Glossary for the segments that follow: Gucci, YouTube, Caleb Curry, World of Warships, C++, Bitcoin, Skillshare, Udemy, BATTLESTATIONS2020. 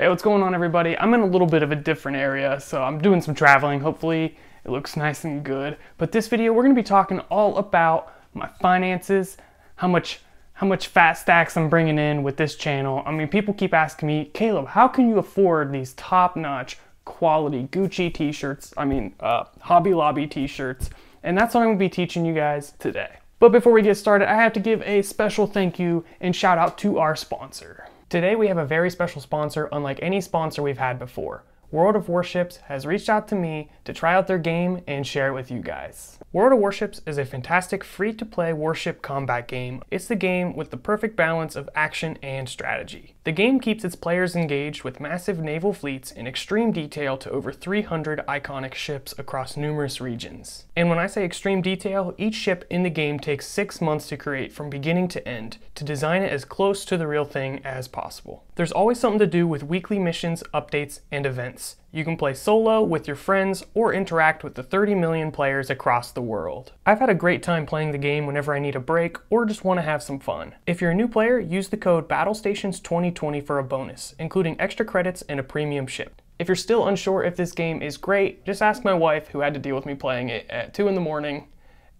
Hey, what's going on, everybody? I'm in a little bit of a different area, so I'm doing some traveling. Hopefully it looks nice and good. But this video, we're gonna be talking all about my finances, how much fat stacks I'm bringing in with this channel. I mean, people keep asking me, Caleb, how can you afford these top-notch quality Gucci t-shirts, Hobby Lobby t-shirts? And that's what I'm gonna be teaching you guys today. But before we get started, I have to give a special thank you and shout out to our sponsor. Today we have a very special sponsor unlike any sponsor we've had before. World of Warships has reached out to me to try out their game and share it with you guys. World of Warships is a fantastic free-to-play warship combat game. It's the game with the perfect balance of action and strategy. The game keeps its players engaged with massive naval fleets in extreme detail to over 300 iconic ships across numerous regions. And when I say extreme detail, each ship in the game takes 6 months to create from beginning to end, to design it as close to the real thing as possible. There's always something to do with weekly missions, updates, and events. You can play solo with your friends or interact with the 30 million players across the world. I've had a great time playing the game whenever I need a break or just want to have some fun. If you're a new player, use the code BATTLESTATIONS2020 for a bonus, including extra credits and a premium ship. If you're still unsure if this game is great, just ask my wife, who had to deal with me playing it at 2 in the morning.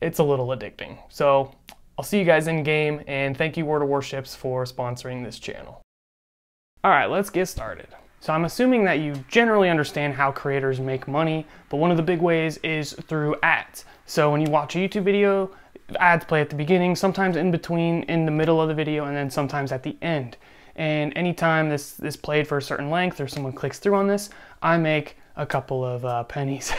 It's a little addicting. So I'll see you guys in game, and thank you, World of Warships, for sponsoring this channel. All right, let's get started. So I'm assuming that you generally understand how creators make money, but one of the big ways is through ads. So when you watch a YouTube video, ads play at the beginning, sometimes in between, in the middle of the video, and then sometimes at the end. And anytime this played for a certain length or someone clicks through on this, I make a couple of pennies.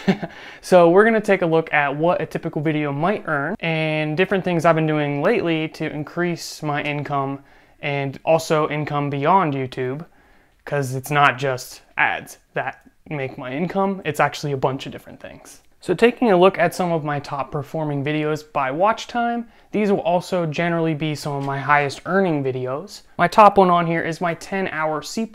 So we're gonna take a look at what a typical video might earn and different things I've been doing lately to increase my income and also income beyond YouTube, because it's not just ads that make my income, it's actually a bunch of different things. So taking a look at some of my top performing videos by watch time, these will also generally be some of my highest earning videos. My top one on here is my 10-hour C++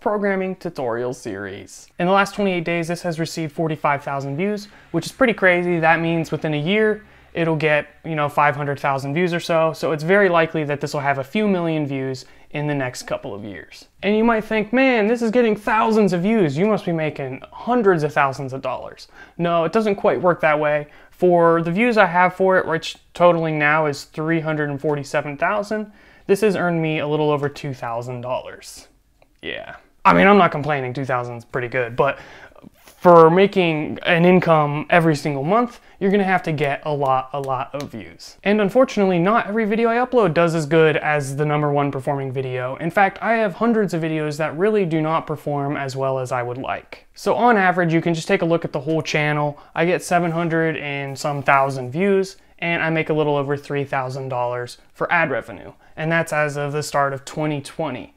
programming tutorial series. In the last 28 days, this has received 45,000 views, which is pretty crazy. That means within a year, it'll get, 500,000 views or so. So it's very likely that this will have a few million views in the next couple of years. And you might think, man, this is getting thousands of views. You must be making hundreds of thousands of dollars. No, it doesn't quite work that way. For the views I have for it, which totaling now is 347,000, this has earned me a little over $2,000. Yeah. I mean, I'm not complaining, 2,000 is pretty good, but for making an income every single month, you're gonna have to get a lot of views. And unfortunately, not every video I upload does as good as the #1 performing video. In fact, I have hundreds of videos that really do not perform as well as I would like. So on average, you can just take a look at the whole channel. I get 700 and some thousand views, and I make a little over $3,000 for ad revenue. And that's as of the start of 2020.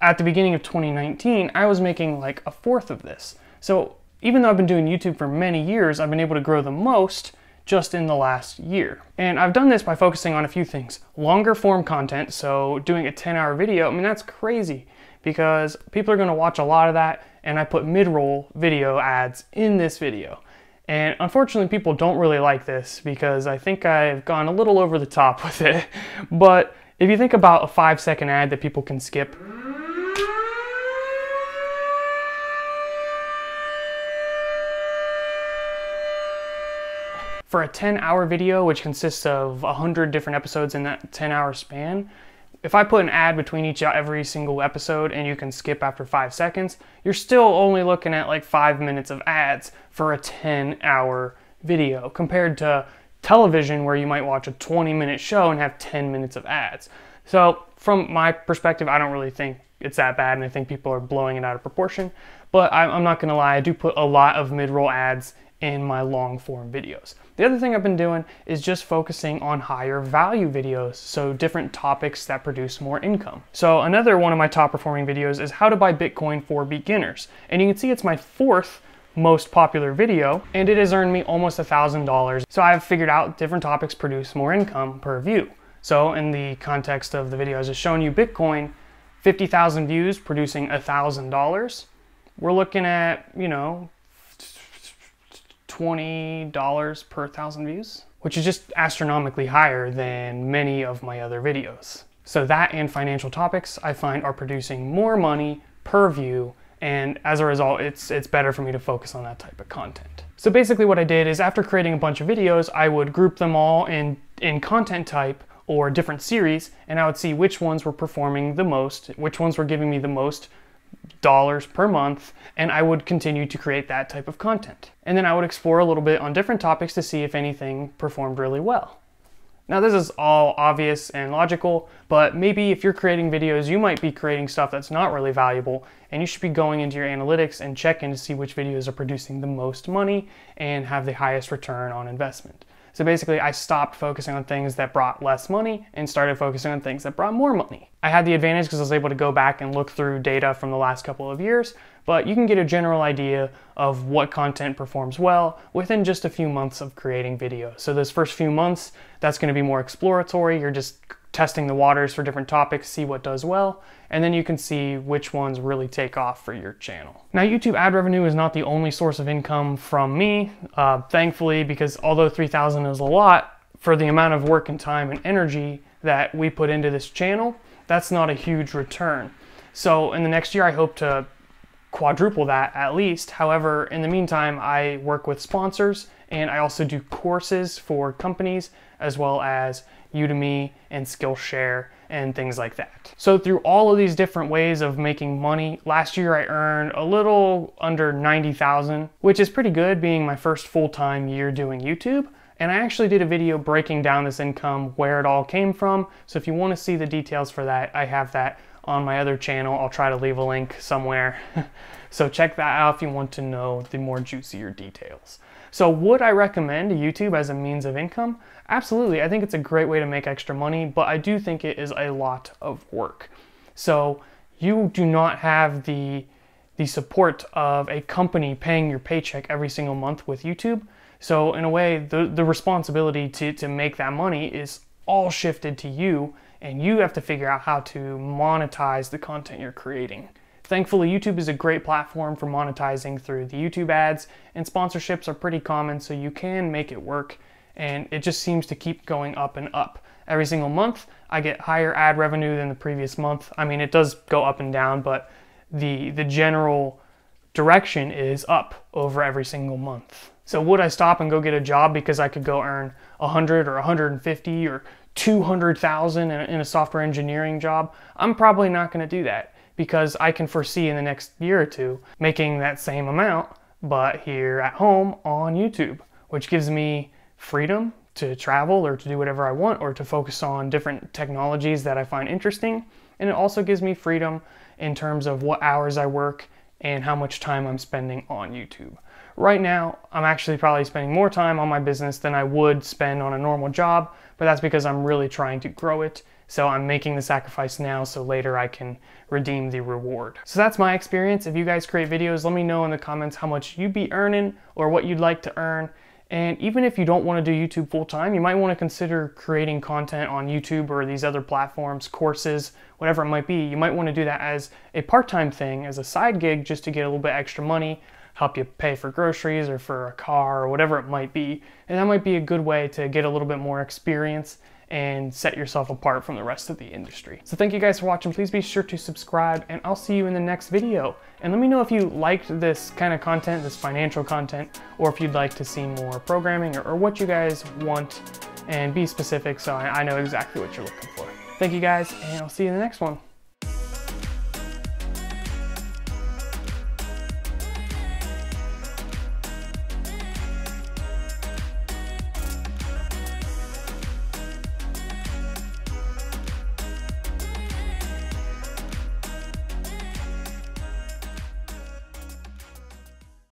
At the beginning of 2019, I was making like a fourth of this. So even though I've been doing YouTube for many years, I've been able to grow the most just in the last year. And I've done this by focusing on a few things. Longer form content, so doing a 10-hour video, I mean, that's crazy because people are gonna watch a lot of that, and I put mid-roll video ads in this video. And unfortunately, people don't really like this because I think I've gone a little over the top with it. But if you think about a 5-second ad that people can skip, for a 10-hour video, which consists of 100 different episodes in that 10-hour span, if I put an ad between every single episode and you can skip after 5 seconds, you're still only looking at like 5 minutes of ads for a 10-hour video compared to television, where you might watch a 20-minute show and have 10 minutes of ads. So from my perspective, I don't really think it's that bad, and I think people are blowing it out of proportion. But I'm not gonna lie, I do put a lot of mid-roll ads in my long form videos. The other thing I've been doing is just focusing on higher value videos, so different topics that produce more income. So another one of my top performing videos is how to buy Bitcoin for beginners. And you can see it's my fourth most popular video, and it has earned me almost $1,000. So I've figured out different topics produce more income per view. So in the context of the video I was just showing you, Bitcoin, 50,000 views producing $1,000. We're looking at, $20 per 1,000 views, which is just astronomically higher than many of my other videos. So that and financial topics I find are producing more money purview, and as a result, it's better for me to focus on that type of content. So basically what I did is after creating a bunch of videos, I would group them all in content type or different series, and I would see which ones were performing the most, which ones were giving me the most dollars per month, and I would continue to create that type of content. And then I would explore a little bit on different topics to see if anything performed really well. Now this is all obvious and logical, but maybe if you're creating videos, you might be creating stuff that's not really valuable, and you should be going into your analytics and checking to see which videos are producing the most money and have the highest return on investment. So basically I stopped focusing on things that brought less money and started focusing on things that brought more money. I had the advantage because I was able to go back and look through data from the last couple of years, but you can get a general idea of what content performs well within just a few months of creating videos. So those first few months, that's going to be more exploratory. You're just testing the waters for different topics, see what does well, and then you can see which ones really take off for your channel. Now, YouTube ad revenue is not the only source of income from me, thankfully, because although $3,000 is a lot for the amount of work and time and energy that we put into this channel, that's not a huge return. So in the next year, I hope to quadruple that at least. However, in the meantime, I work with sponsors, and I also do courses for companies as well as Udemy and Skillshare and things like that. So through all of these different ways of making money, last year I earned a little under $90,000, which is pretty good being my first full-time year doing YouTube. And I actually did a video breaking down this income, where it all came from. So if you want to see the details for that, I have that on my other channel. I'll try to leave a link somewhere. So check that out if you want to know the more juicier details. So would I recommend YouTube as a means of income? Absolutely. I think it's a great way to make extra money, but I do think it is a lot of work. So you do not have the support of a company paying your paycheck every single month with YouTube. So in a way, the responsibility to make that money is all shifted to you, and you have to figure out how to monetize the content you're creating. Thankfully, YouTube is a great platform for monetizing through the YouTube ads, and sponsorships are pretty common, so you can make it work, and it just seems to keep going up and up. Every single month, I get higher ad revenue than the previous month. I mean, it does go up and down, but the general direction is up over every single month. So would I stop and go get a job because I could go earn 100 or 150 or 200,000 in a software engineering job? I'm probably not going to do that, because I can foresee in the next year or two making that same amount, but here at home on YouTube, which gives me freedom to travel or to do whatever I want or to focus on different technologies that I find interesting. And it also gives me freedom in terms of what hours I work and how much time I'm spending on YouTube. Right now, I'm actually probably spending more time on my business than I would spend on a normal job, but that's because I'm really trying to grow it. So I'm making the sacrifice now so later I can redeem the reward. So that's my experience. If you guys create videos, let me know in the comments how much you'd be earning or what you'd like to earn. And even if you don't want to do YouTube full time, you might want to consider creating content on YouTube or these other platforms, courses, whatever it might be. You might want to do that as a part-time thing, as a side gig, just to get a little bit extra money, help you pay for groceries or for a car or whatever it might be. And that might be a good way to get a little bit more experience and set yourself apart from the rest of the industry. So thank you guys for watching. Please be sure to subscribe, and I'll see you in the next video. And let me know if you liked this kind of content, this financial content, or if you'd like to see more programming or what you guys want, and be specific so I know exactly what you're looking for. Thank you guys, and I'll see you in the next one.